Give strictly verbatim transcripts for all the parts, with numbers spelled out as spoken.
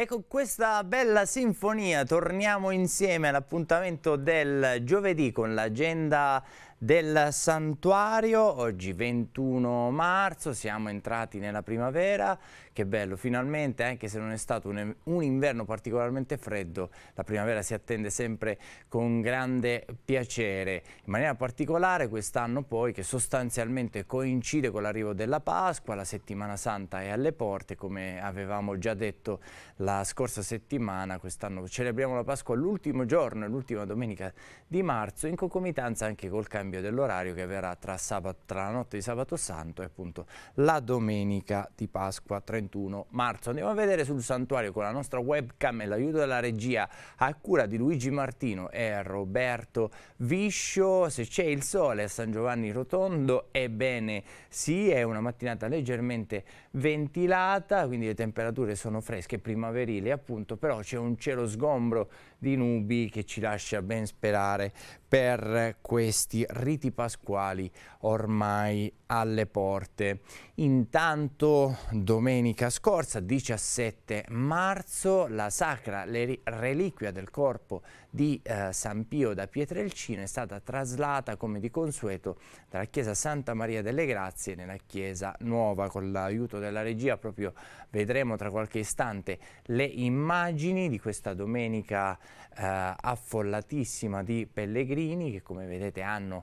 E con questa bella sinfonia torniamo insieme all'appuntamento del giovedì con l'agenda del santuario. Oggi ventuno marzo, siamo entrati nella primavera, che bello, finalmente, anche se non è stato un, un inverno particolarmente freddo, la primavera si attende sempre con grande piacere, in maniera particolare quest'anno poi, che sostanzialmente coincide con l'arrivo della Pasqua. La Settimana Santa è alle porte, come avevamo già detto la scorsa settimana. Quest'anno celebriamo la Pasqua l'ultimo giorno, l'ultima domenica di marzo, in concomitanza anche col cambio dell'orario che avverrà tra, tra la notte di Sabato Santo e appunto la domenica di Pasqua, trentuno marzo. Andiamo a vedere sul santuario con la nostra webcam e l'aiuto della regia a cura di Luigi Martino e Roberto Viscio. Se c'è il sole a San Giovanni Rotondo, ebbene sì, è una mattinata leggermente ventilata, quindi le temperature sono fresche, primaverili appunto, però c'è un cielo sgombro di nubi che ci lascia ben sperare per questi riti pasquali ormai alle porte. Intanto domenica scorsa, diciassette marzo, la sacra reliquia del corpo di eh, San Pio da Pietrelcino è stata traslata come di consueto dalla chiesa Santa Maria delle Grazie nella chiesa nuova. Con l'aiuto della regia proprio vedremo tra qualche istante le immagini di questa domenica eh, affollatissima di pellegrini che, come vedete, hanno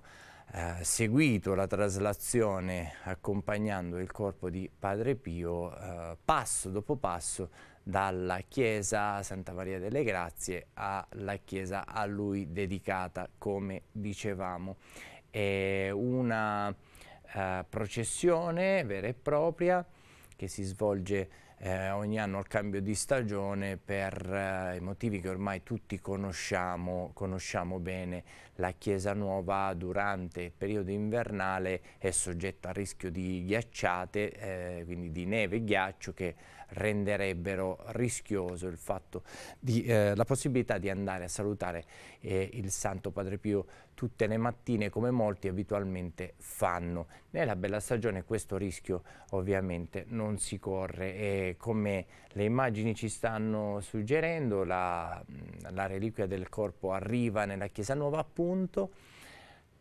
Eh, seguito la traslazione accompagnando il corpo di Padre Pio eh, passo dopo passo dalla chiesa Santa Maria delle Grazie alla chiesa a lui dedicata, come dicevamo. È una eh, processione vera e propria che si svolge eh, ogni anno al cambio di stagione per eh, i motivi che ormai tutti conosciamo, conosciamo bene. La chiesa nuova durante il periodo invernale è soggetta a rischio di ghiacciate, eh, quindi di neve e ghiaccio, che renderebbero rischioso il fatto di, eh, la possibilità di andare a salutare eh, il Santo Padre Pio tutte le mattine, come molti abitualmente fanno. Nella bella stagione questo rischio ovviamente non si corre, e come le immagini ci stanno suggerendo la, la reliquia del corpo arriva nella chiesa nuova, appunto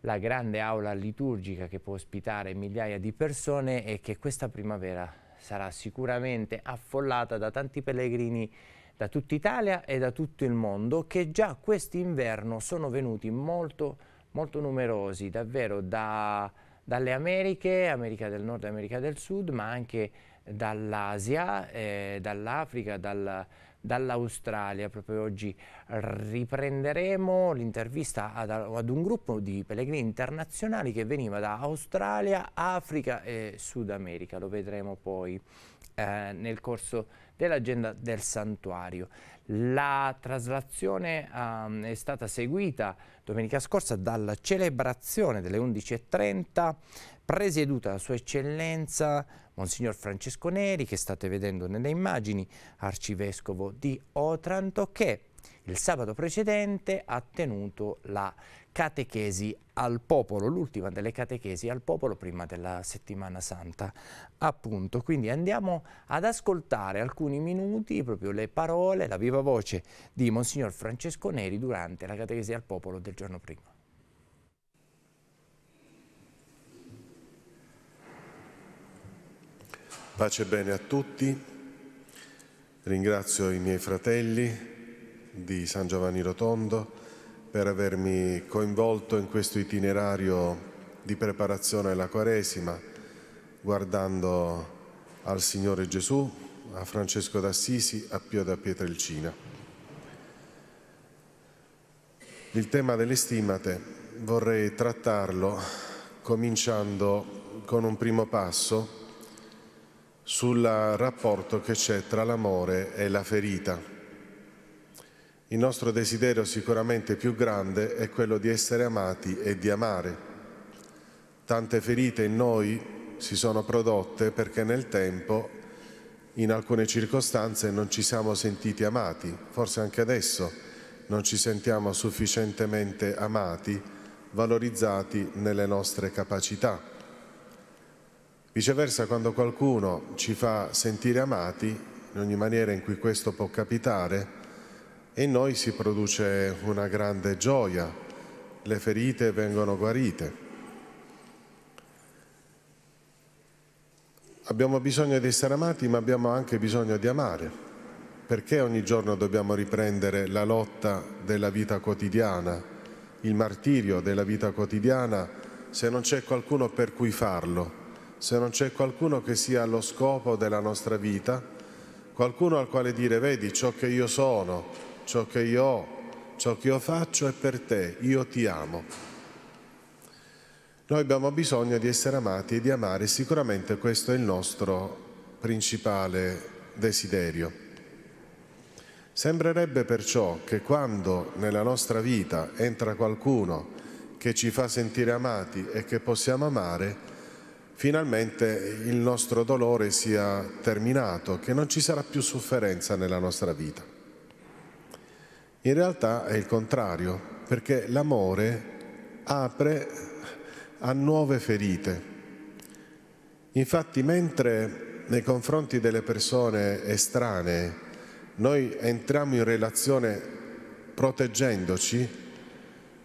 la grande aula liturgica che può ospitare migliaia di persone e che questa primavera sarà sicuramente affollata da tanti pellegrini da tutta Italia e da tutto il mondo, che già quest'inverno sono venuti molto, molto numerosi, davvero da, dalle Americhe, America del Nord e America del Sud, ma anche dall'Asia, eh, dall'Africa, dal, dall'Australia. Proprio oggi riprenderemo l'intervista ad, ad un gruppo di pellegrini internazionali che veniva da Australia, Africa e Sud America. Lo vedremo poi eh, nel corso dell'agenda del santuario. La traslazione um, è stata seguita domenica scorsa dalla celebrazione delle undici e trenta, presieduta da Sua Eccellenza Monsignor Francesco Neri, che state vedendo nelle immagini, arcivescovo di Otranto, che il sabato precedente ha tenuto la catechesi al popolo, l'ultima delle catechesi al popolo prima della Settimana Santa, appunto. Quindi andiamo ad ascoltare alcuni minuti, proprio le parole, la viva voce di Monsignor Francesco Neri durante la catechesi al popolo del giorno prima. Pace e bene a tutti. Ringrazio i miei fratelli di San Giovanni Rotondo per avermi coinvolto in questo itinerario di preparazione alla Quaresima, guardando al Signore Gesù, a Francesco d'Assisi, a Pio da Pietrelcina. Il tema delle stimmate vorrei trattarlo cominciando con un primo passo sul rapporto che c'è tra l'amore e la ferita. Il nostro desiderio sicuramente più grande è quello di essere amati e di amare. Tante ferite in noi si sono prodotte perché nel tempo, in alcune circostanze, non ci siamo sentiti amati. Forse anche adesso non ci sentiamo sufficientemente amati, valorizzati nelle nostre capacità. Viceversa, quando qualcuno ci fa sentire amati, in ogni maniera in cui questo può capitare, e in noi si produce una grande gioia, le ferite vengono guarite. Abbiamo bisogno di essere amati, ma abbiamo anche bisogno di amare. Perché ogni giorno dobbiamo riprendere la lotta della vita quotidiana, il martirio della vita quotidiana, se non c'è qualcuno per cui farlo, se non c'è qualcuno che sia lo scopo della nostra vita, qualcuno al quale dire: vedi, ciò che io sono, ciò che io ho, ciò che io faccio è per te, io ti amo. Noi abbiamo bisogno di essere amati e di amare, sicuramente questo è il nostro principale desiderio. Sembrerebbe perciò che quando nella nostra vita entra qualcuno che ci fa sentire amati e che possiamo amare, finalmente il nostro dolore sia terminato, che non ci sarà più sofferenza nella nostra vita. In realtà è il contrario, perché l'amore apre a nuove ferite. Infatti, mentre nei confronti delle persone estranee noi entriamo in relazione proteggendoci,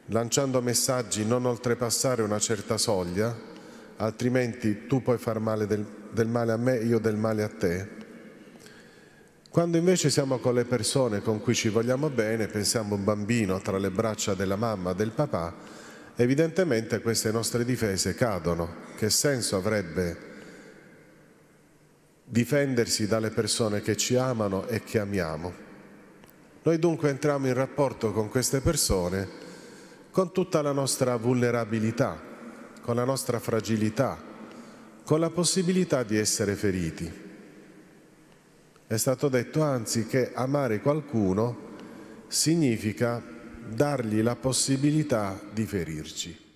lanciando messaggi: non oltrepassare una certa soglia, altrimenti tu puoi far male del, del male a me, io del male a te. Quando invece siamo con le persone con cui ci vogliamo bene, pensiamo a un bambino tra le braccia della mamma, del papà, evidentemente queste nostre difese cadono. Che senso avrebbe difendersi dalle persone che ci amano e che amiamo? Noi dunque entriamo in rapporto con queste persone con tutta la nostra vulnerabilità, con la nostra fragilità, con la possibilità di essere feriti. È stato detto anzi che amare qualcuno significa dargli la possibilità di ferirci.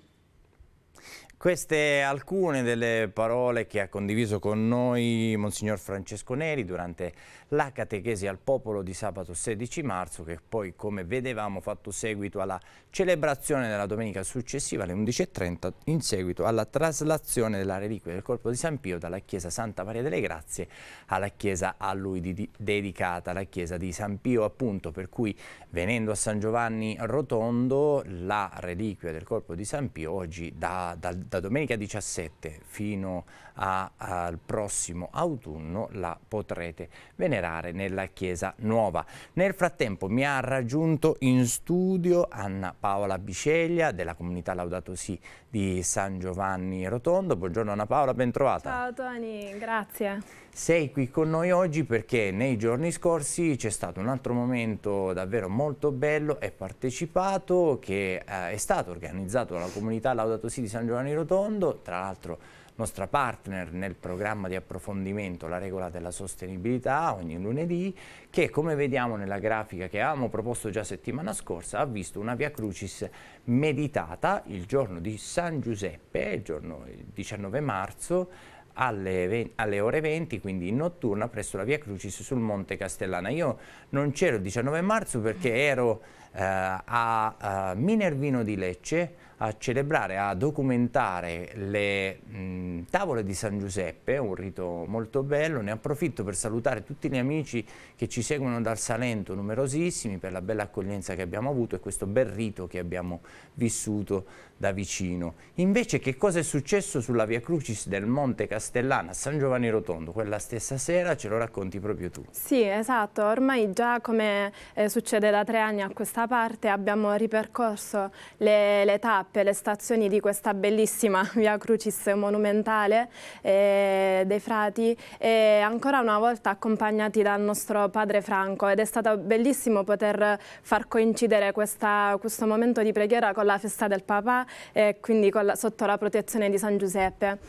Queste alcune delle parole che ha condiviso con noi Monsignor Francesco Neri durante la catechesi al popolo di sabato sedici marzo, che poi, come vedevamo, ha fatto seguito alla celebrazione della domenica successiva alle undici e trenta, in seguito alla traslazione della reliquia del corpo di San Pio dalla chiesa Santa Maria delle Grazie alla chiesa a lui di, di, dedicata, la chiesa di San Pio appunto, per cui venendo a San Giovanni Rotondo la reliquia del corpo di San Pio oggi da, da, da domenica diciassette fino a, al prossimo autunno la potrete venerare nella chiesa nuova. Nel frattempo mi ha raggiunto in studio Anna Paola Bisceglia della comunità Laudato Si di San Giovanni Rotondo. Buongiorno Anna Paola, ben trovata. Ciao Toni, grazie. Sei qui con noi oggi perché nei giorni scorsi c'è stato un altro momento davvero molto bello e partecipato che eh, è stato organizzato dalla comunità Laudato Si di San Giovanni Rotondo, tra l'altro nostra partner nel programma di approfondimento La regola della sostenibilità ogni lunedì, che come vediamo nella grafica che avevamo proposto già settimana scorsa ha visto una Via Crucis meditata il giorno di San Giuseppe, il giorno diciannove marzo alle, alle ore venti, quindi in notturna presso la Via Crucis sul Monte Castellana. Io non c'ero il diciannove marzo perché ero eh, a, a Minervino di Lecce a celebrare, a documentare le mh, tavole di San Giuseppe, un rito molto bello. Ne approfitto per salutare tutti gli amici che ci seguono dal Salento, numerosissimi, per la bella accoglienza che abbiamo avuto e questo bel rito che abbiamo vissuto da vicino. Invece che cosa è successo sulla Via Crucis del Monte Castellana a San Giovanni Rotondo quella stessa sera ce lo racconti proprio tu. Sì, esatto, ormai già come eh, succede da tre anni a questa parte abbiamo ripercorso le, le tappe per le stazioni di questa bellissima Via Crucis monumentale eh, dei frati, e ancora una volta accompagnati dal nostro padre Franco, ed è stato bellissimo poter far coincidere questa, questo momento di preghiera con la festa del Papa e quindi con la, sotto la protezione di San Giuseppe.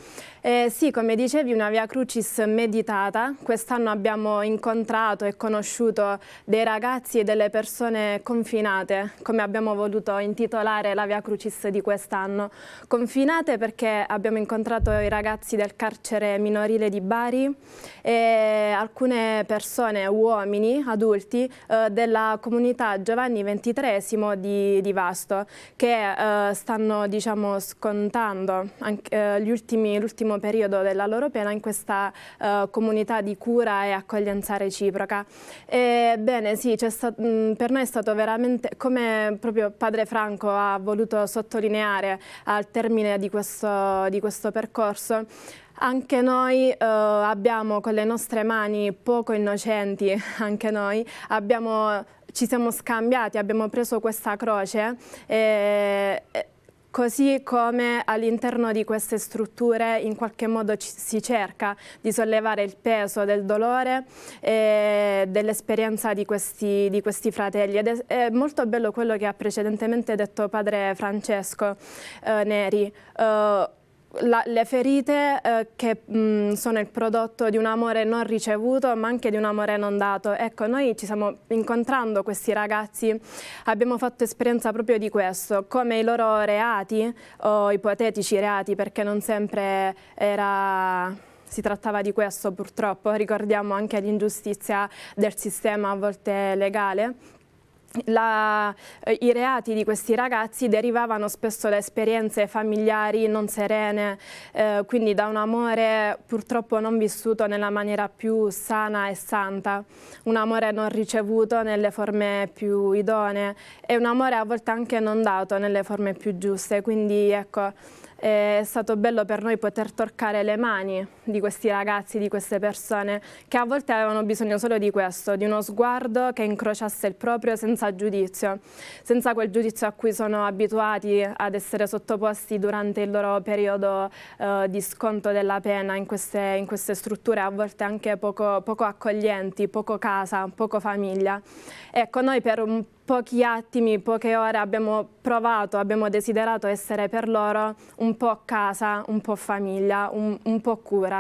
Eh, sì, come dicevi, una Via Crucis meditata. Quest'anno abbiamo incontrato e conosciuto dei ragazzi e delle persone confinate, come abbiamo voluto intitolare la Via Crucis Crucis di quest'anno. Confinate perché abbiamo incontrato i ragazzi del carcere minorile di Bari e alcune persone, uomini, adulti, eh, della comunità Giovanni ventitreesimo di, di Vasto, che eh, stanno, diciamo, scontando anche, eh, gli ultimi, l'ultimo periodo della loro pena in questa eh, comunità di cura e accoglienza reciproca. Ebbene sì, c'è stato, mh, per noi è stato veramente, come proprio padre Franco ha voluto sottolineare al termine di questo, di questo percorso, anche noi eh, abbiamo con le nostre mani, poco innocenti anche noi, abbiamo, ci siamo scambiati, abbiamo preso questa croce e, e, così come all'interno di queste strutture in qualche modo ci, si cerca di sollevare il peso del dolore e dell'esperienza di questi, di questi fratelli. Ed è, è molto bello quello che ha precedentemente detto padre Francesco eh, Neri. Eh, La, le ferite eh, che mh, sono il prodotto di un amore non ricevuto ma anche di un amore non dato. Ecco, noi ci stiamo incontrando questi ragazzi, abbiamo fatto esperienza proprio di questo, come i loro reati o ipotetici reati, perché non sempre era... si trattava di questo purtroppo, ricordiamo anche l'ingiustizia del sistema a volte legale. La, eh, i reati di questi ragazzi derivavano spesso da esperienze familiari non serene, eh, quindi da un amore purtroppo non vissuto nella maniera più sana e santa, un amore non ricevuto nelle forme più idonee e un amore a volte anche non dato nelle forme più giuste. Quindi ecco, è stato bello per noi poter toccare le mani di questi ragazzi, di queste persone che a volte avevano bisogno solo di questo, di uno sguardo che incrociasse il proprio senza giudizio, senza quel giudizio a cui sono abituati ad essere sottoposti durante il loro periodo eh, di sconto della pena in queste, in queste strutture a volte anche poco, poco accoglienti, poco casa, poco famiglia. Ecco, noi per un pochi attimi, poche ore abbiamo provato, abbiamo desiderato essere per loro un po' casa, un po' famiglia, un, un po' cura.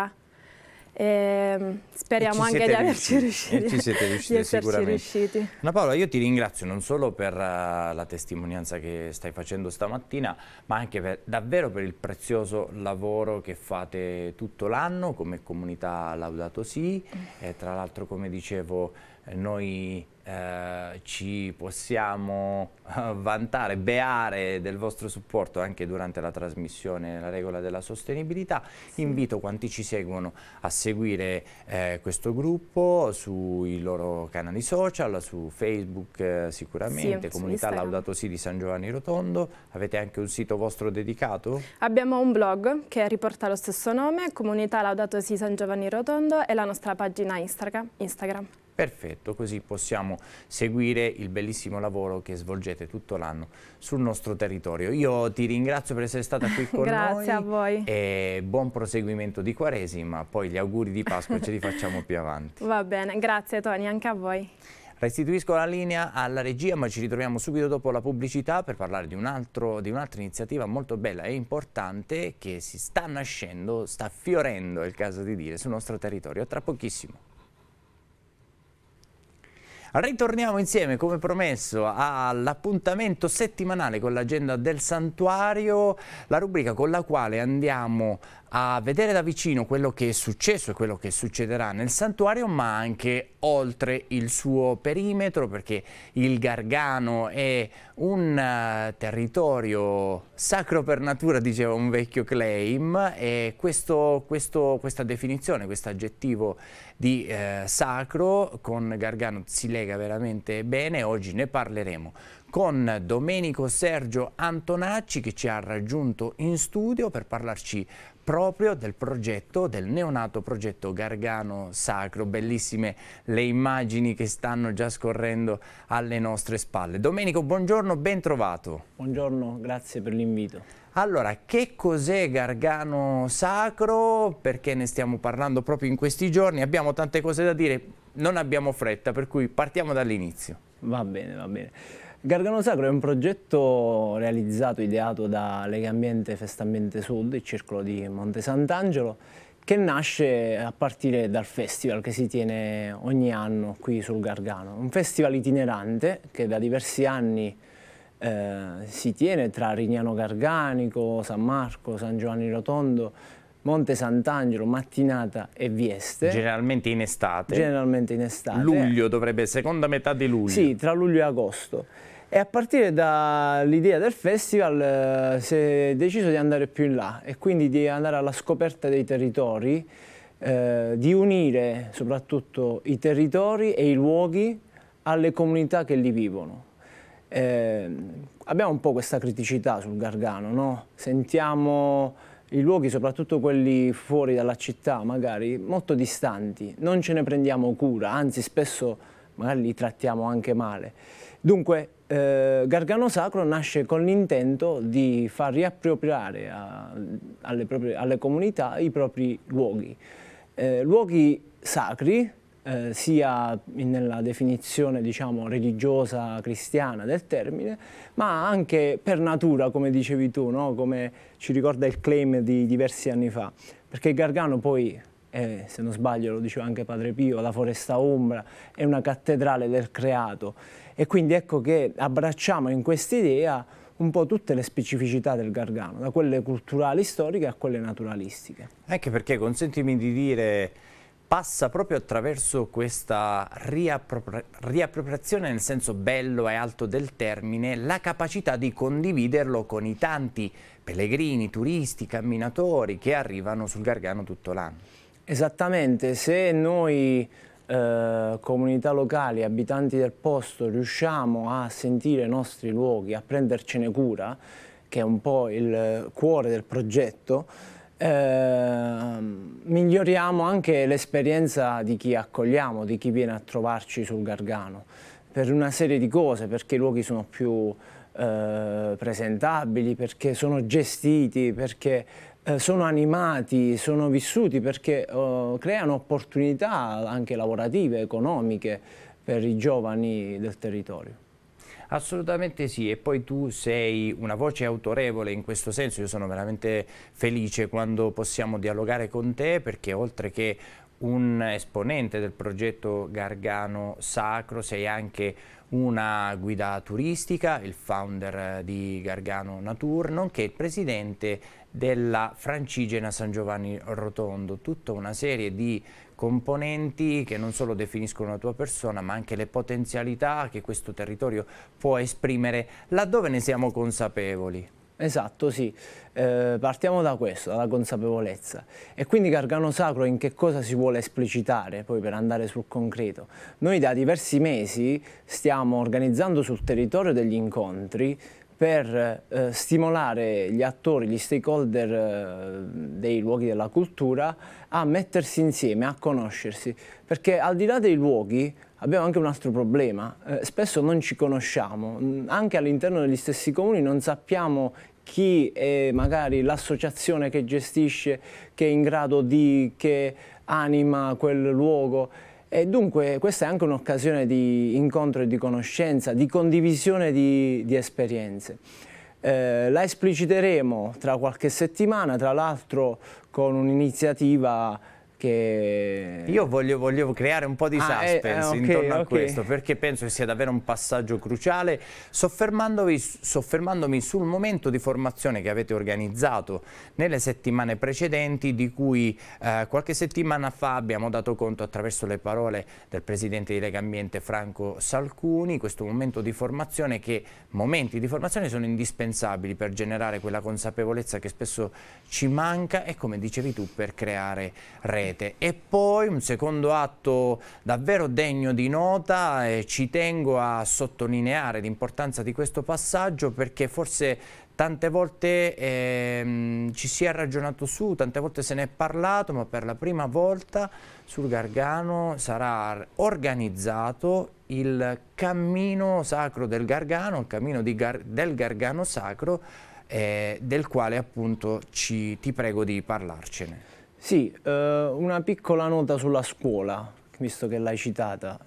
E speriamo anche di averci riusciti. E ci siete riusciti sicuramente. Anna Paola, io ti ringrazio non solo per uh, la testimonianza che stai facendo stamattina, ma anche per, davvero per il prezioso lavoro che fate tutto l'anno come comunità Laudato Si. E tra l'altro, come dicevo, noi eh, ci possiamo vantare, beare del vostro supporto anche durante la trasmissione La Regola della Sostenibilità. Sì. Invito quanti ci seguono a seguire eh, questo gruppo sui loro canali social, su Facebook eh, sicuramente, sì, comunità Laudato Si di San Giovanni Rotondo. Avete anche un sito vostro dedicato? Abbiamo un blog che riporta lo stesso nome, comunità Laudato Si San Giovanni Rotondo, e la nostra pagina Instagram. Perfetto, così possiamo seguire il bellissimo lavoro che svolgete tutto l'anno sul nostro territorio. Io ti ringrazio per essere stata qui con Grazie noi. Grazie a voi. E buon proseguimento di Quaresima, poi gli auguri di Pasqua ce li facciamo più avanti. Va bene, grazie Tony, anche a voi. Restituisco la linea alla regia, ma ci ritroviamo subito dopo la pubblicità per parlare di un'altra di un'altra iniziativa molto bella e importante che si sta nascendo, sta fiorendo, è il caso di dire, sul nostro territorio. Tra pochissimo. Ritorniamo insieme, come promesso, all'appuntamento settimanale con l'agenda del santuario, la rubrica con la quale andiamo a vedere da vicino quello che è successo e quello che succederà nel santuario, ma anche oltre il suo perimetro, perché il Gargano è un territorio sacro per natura, diceva un vecchio claim, e questo, questo, questa definizione, questo aggettivo di eh, sacro con Gargano si lega veramente bene. Oggi ne parleremo con Domenico Sergio Antonacci, che ci ha raggiunto in studio per parlarci proprio del progetto, del neonato progetto Gargano Sacro. Bellissime le immagini che stanno già scorrendo alle nostre spalle. Domenico, buongiorno, ben trovato. Buongiorno, grazie per l'invito. Allora, che cos'è Gargano Sacro? Perché ne stiamo parlando proprio in questi giorni, abbiamo tante cose da dire, non abbiamo fretta, per cui partiamo dall'inizio. Va bene, va bene. Gargano Sacro è un progetto realizzato, ideato da Lega Ambiente Festambiente Sud, il circolo di Monte Sant'Angelo, che nasce a partire dal festival che si tiene ogni anno qui sul Gargano. Un festival itinerante che da diversi anni eh, si tiene tra Rignano Garganico, San Marco, San Giovanni Rotondo, Monte Sant'Angelo, Mattinata e Vieste. Generalmente in estate. Generalmente in estate. Luglio dovrebbe, seconda metà di luglio. Sì, tra luglio e agosto. E a partire dall'idea del festival eh, si è deciso di andare più in là e quindi di andare alla scoperta dei territori, eh, di unire soprattutto i territori e i luoghi alle comunità che li vivono. Eh, abbiamo un po' questa criticità sul Gargano, no? Sentiamo i luoghi, soprattutto quelli fuori dalla città, magari molto distanti, non ce ne prendiamo cura, anzi spesso magari li trattiamo anche male. Dunque eh, Gargano Sacro nasce con l'intento di far riappropriare a, alle, proprie, alle comunità i propri luoghi, eh, luoghi sacri, eh, sia nella definizione diciamo religiosa cristiana del termine, ma anche per natura, come dicevi tu, no? Come ci ricorda il claim di diversi anni fa, perché Gargano poi, eh, se non sbaglio lo diceva anche Padre Pio, la foresta ombra è una cattedrale del creato, e quindi ecco che abbracciamo in quest'idea un po' tutte le specificità del Gargano, da quelle culturali storiche a quelle naturalistiche. Anche perché, consentimi di dire, passa proprio attraverso questa riappropri- riappropriazione nel senso bello e alto del termine, la capacità di condividerlo con i tanti pellegrini, turisti, camminatori che arrivano sul Gargano tutto l'anno. Esattamente, se noi eh, comunità locali, abitanti del posto, riusciamo a sentire i nostri luoghi, a prendercene cura, che è un po' il cuore del progetto, Eh, miglioriamo anche l'esperienza di chi accogliamo, di chi viene a trovarci sul Gargano, per una serie di cose, perché i luoghi sono più eh, presentabili, perché sono gestiti, perché eh, sono animati, sono vissuti, perché eh, creano opportunità anche lavorative, economiche per i giovani del territorio. Assolutamente sì, e poi tu sei una voce autorevole in questo senso. Io sono veramente felice quando possiamo dialogare con te, perché oltre che un esponente del progetto Gargano Sacro sei anche una guida turistica, il founder di Gargano Natur, nonché il presidente della Francigena San Giovanni Rotondo, tutta una serie di componenti che non solo definiscono la tua persona ma anche le potenzialità che questo territorio può esprimere laddove ne siamo consapevoli. Esatto, sì, eh, partiamo da questo, dalla consapevolezza. E quindi Gargano Sacro in che cosa si vuole esplicitare, poi per andare sul concreto? Noi da diversi mesi stiamo organizzando sul territorio degli incontri per eh, stimolare gli attori, gli stakeholder eh, dei luoghi della cultura a mettersi insieme, a conoscersi, perché al di là dei luoghi abbiamo anche un altro problema, eh, spesso non ci conosciamo, anche all'interno degli stessi comuni non sappiamo chi è magari l'associazione che gestisce, che è in grado di, che anima quel luogo. E dunque questa è anche un'occasione di incontro e di conoscenza, di condivisione di, di esperienze. Eh, la espliciteremo tra qualche settimana, tra l'altro con un'iniziativa che... Io voglio, voglio creare un po' di ah, suspense eh, okay, intorno a okay. questo, perché penso che sia davvero un passaggio cruciale, soffermandovi, soffermandomi sul momento di formazione che avete organizzato nelle settimane precedenti, di cui eh, qualche settimana fa abbiamo dato conto attraverso le parole del presidente di Lega Ambiente Franco Salcuni. Questo momento di formazione, che momenti di formazione sono indispensabili per generare quella consapevolezza che spesso ci manca e, come dicevi tu, per creare rete. E poi un secondo atto davvero degno di nota, e ci tengo a sottolineare l'importanza di questo passaggio, perché forse tante volte ehm, ci si è ragionato su, tante volte se ne è parlato, ma per la prima volta sul Gargano sarà organizzato il cammino sacro del Gargano, il cammino di Gar- del Gargano Sacro, eh, del quale appunto ci, ti prego di parlarcene. Sì, eh, una piccola nota sulla scuola, visto che l'hai citata.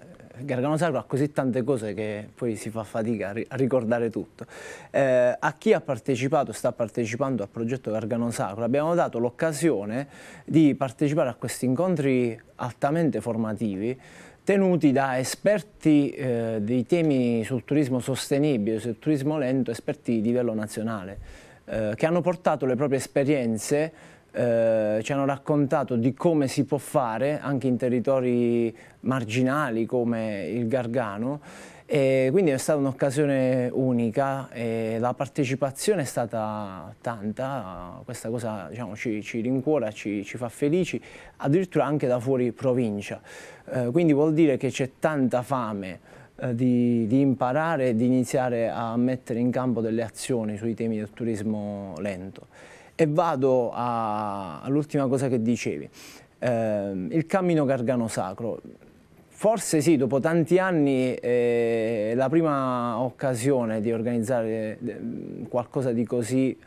Gargano Sacro ha così tante cose che poi si fa fatica a ricordare tutto. Eh, a chi ha partecipato, sta partecipando al progetto Gargano Sacro, abbiamo dato l'occasione di partecipare a questi incontri altamente formativi tenuti da esperti eh, dei temi sul turismo sostenibile, sul turismo lento, esperti di livello nazionale, eh, che hanno portato le proprie esperienze, eh, ci hanno raccontato di come si può fare anche in territori marginali come il Gargano, e quindi è stata un'occasione unica e la partecipazione è stata tanta, questa cosa diciamo, ci, ci rincuora, ci, ci fa felici, addirittura anche da fuori provincia. Eh, quindi vuol dire che c'è tanta fame eh, di, di imparare e di iniziare a mettere in campo delle azioni sui temi del turismo lento. E vado all'ultima cosa che dicevi, eh, il cammino Gargano Sacro. Forse sì, dopo tanti anni eh, la prima occasione di organizzare qualcosa di così eh,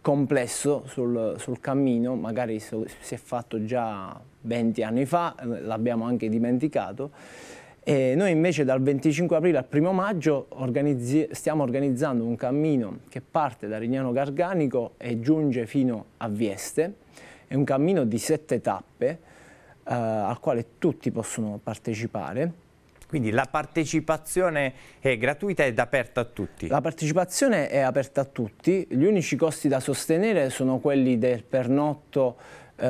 complesso sul, sul cammino, magari so, si è fatto già venti anni fa, l'abbiamo anche dimenticato. E noi invece dal venticinque aprile al primo maggio organizzi, stiamo organizzando un cammino che parte da Rignano Garganico e giunge fino a Vieste. È un cammino di sette tappe. Uh, al quale tutti possono partecipare. Quindi la partecipazione è gratuita ed aperta a tutti? La partecipazione è aperta a tutti, gli unici costi da sostenere sono quelli del pernotto uh,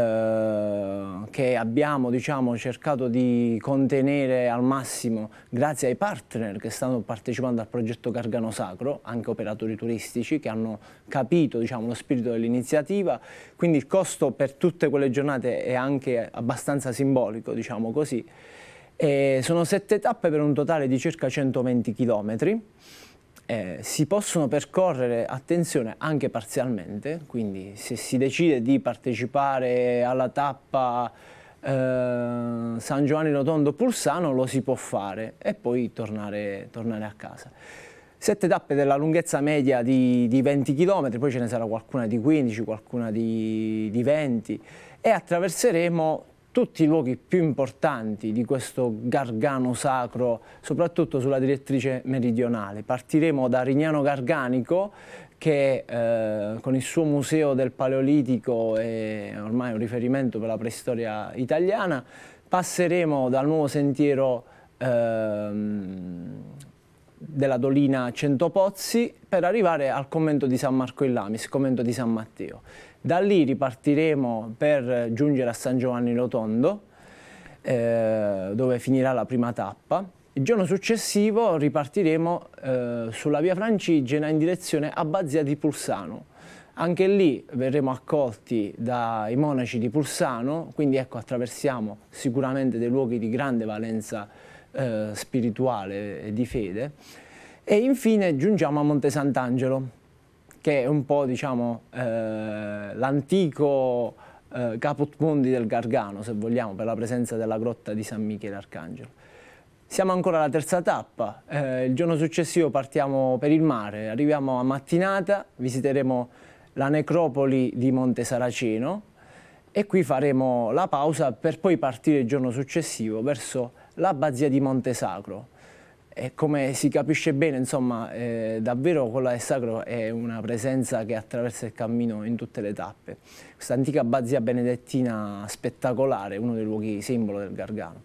che abbiamo diciamo, cercato di contenere al massimo grazie ai partner che stanno partecipando al progetto Gargano Sacro, anche operatori turistici che hanno capito diciamo, lo spirito dell'iniziativa, quindi il costo per tutte quelle giornate è anche abbastanza simbolico, diciamo così. E sono sette tappe per un totale di circa centoventi chilometri, eh, si possono percorrere, attenzione, anche parzialmente, quindi se si decide di partecipare alla tappa eh, San Giovanni Rotondo Pulsano lo si può fare e poi tornare, tornare a casa. Sette tappe della lunghezza media di, di venti chilometri, poi ce ne sarà qualcuna di quindici, qualcuna di, di venti e attraverseremo tutti i luoghi più importanti di questo Gargano Sacro, soprattutto sulla direttrice meridionale. Partiremo da Rignano Garganico, che eh, con il suo Museo del Paleolitico è ormai un riferimento per la preistoria italiana, passeremo dal nuovo sentiero eh, della Dolina Cento Pozzi per arrivare al Convento di San Marco in Lamis, Convento di San Matteo. Da lì ripartiremo per giungere a San Giovanni Rotondo, eh, dove finirà la prima tappa. Il giorno successivo ripartiremo eh, sulla via Francigena in direzione Abbazia di Pulsano. Anche lì verremo accolti dai monaci di Pulsano, quindi ecco, attraversiamo sicuramente dei luoghi di grande valenza eh, spirituale e di fede. E infine giungiamo a Monte Sant'Angelo, che è un po' diciamo, eh, l'antico eh, caput mundi del Gargano, se vogliamo, per la presenza della grotta di San Michele Arcangelo. Siamo ancora alla terza tappa, eh, il giorno successivo partiamo per il mare, arriviamo a Mattinata, visiteremo la necropoli di Monte Saraceno e qui faremo la pausa per poi partire il giorno successivo verso l'Abbazia di Monte Sacro. E come si capisce bene, insomma, eh, davvero quella del Sacro è una presenza che attraversa il cammino in tutte le tappe. Questa antica abbazia benedettina spettacolare, uno dei luoghi simbolo del Gargano.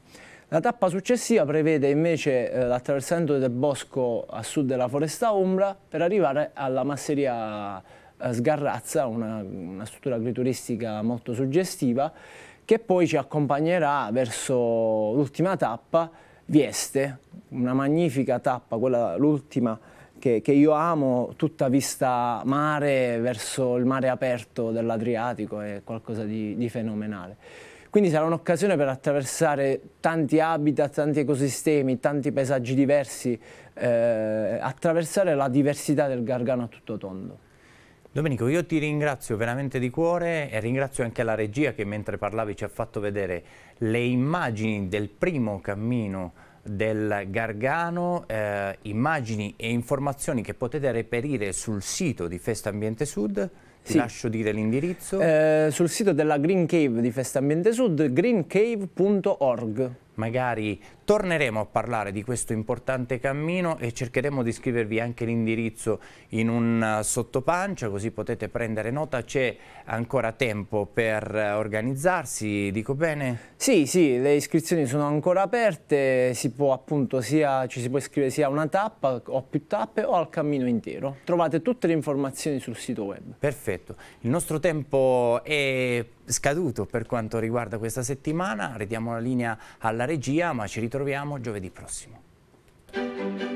La tappa successiva prevede invece eh, l'attraversamento del bosco a sud della foresta Umbra per arrivare alla masseria eh, Sgarrazza, una, una struttura agrituristica molto suggestiva, che poi ci accompagnerà verso l'ultima tappa, Vieste, una magnifica tappa, quella l'ultima che, che io amo, tutta vista mare, verso il mare aperto dell'Adriatico, è qualcosa di, di fenomenale. Quindi sarà un'occasione per attraversare tanti habitat, tanti ecosistemi, tanti paesaggi diversi, eh, attraversare la diversità del Gargano a tutto tondo. Domenico, io ti ringrazio veramente di cuore e ringrazio anche la regia che mentre parlavi ci ha fatto vedere le immagini del primo cammino del Gargano, eh, immagini e informazioni che potete reperire sul sito di Festambiente Sud. Ti sì. lascio dire l'indirizzo. Eh, sul sito della Green Cave di Festambiente Sud, green cave punto org. magari torneremo a parlare di questo importante cammino e cercheremo di scrivervi anche l'indirizzo in un sottopancia, così potete prendere nota. C'è ancora tempo per organizzarsi, dico bene? Sì, sì, le iscrizioni sono ancora aperte, si può appunto sia, ci si può iscrivere sia a una tappa o più tappe o al cammino intero. Trovate tutte le informazioni sul sito web. Perfetto, il nostro tempo è scaduto per quanto riguarda questa settimana, ridiamo la linea alla regia, ma ci ritroviamo giovedì prossimo.